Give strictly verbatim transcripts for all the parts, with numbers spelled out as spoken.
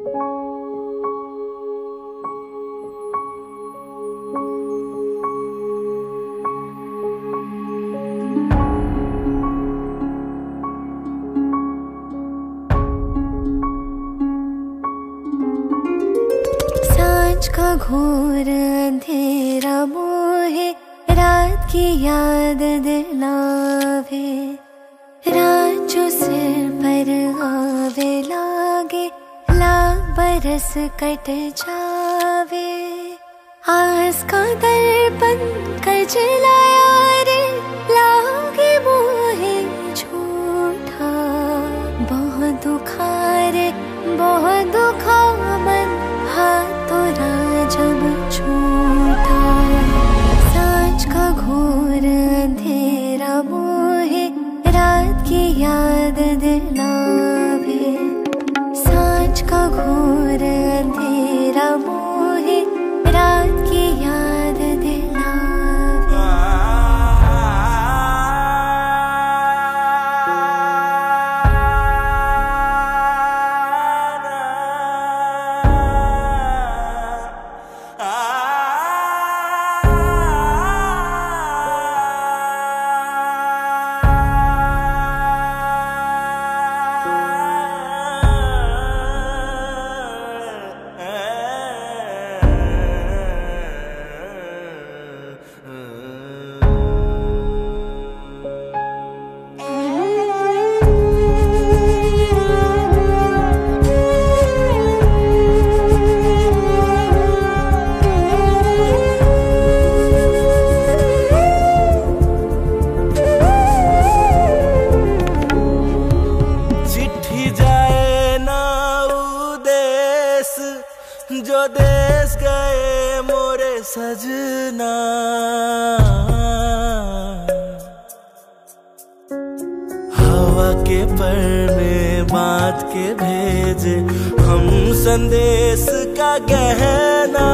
सांझ का घोर अंधेरा मोहे, रात की याद दिलावे। रात जो सिर पर आवे लागे, लाख बरस कट जावे। आस का दर्पण कर जलाया रे, लागे मोहे झूठा। बहुत दुखा रे, बहुत दुखा मन, हाथ तो राजब छूटा। सांझ का घोर अंधेरा मोहे, रात की याद दिलावे। सांझ का घोर अंधेरा मोहे, रात की याद दिलावे। जो देश गए मोरे सजना, हवा के पर में बात के भेजे हम संदेश का गहना।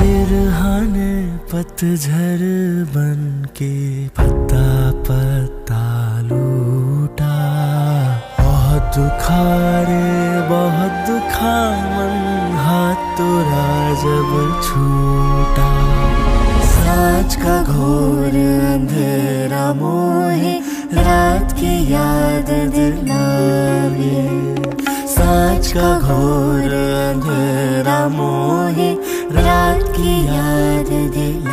बिरहाने पतझर बन के पत्ता पत्ता लूटा। बहुत दुखा रे, बहुत दुखा मन, हाथ तोरा जब छूटा। सांझ का घोर अंधेरा मोहे, रात की याद दिलावे। सांझ का घोर अंधेरा मोहे, रात की याद दिलावे।